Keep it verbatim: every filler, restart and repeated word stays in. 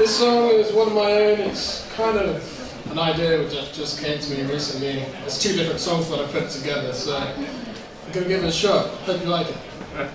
This song is one of my own. It's kind of an idea which just came to me recently. There's two different songs that I put together, so I'm going to give it a shot. Hope you like it.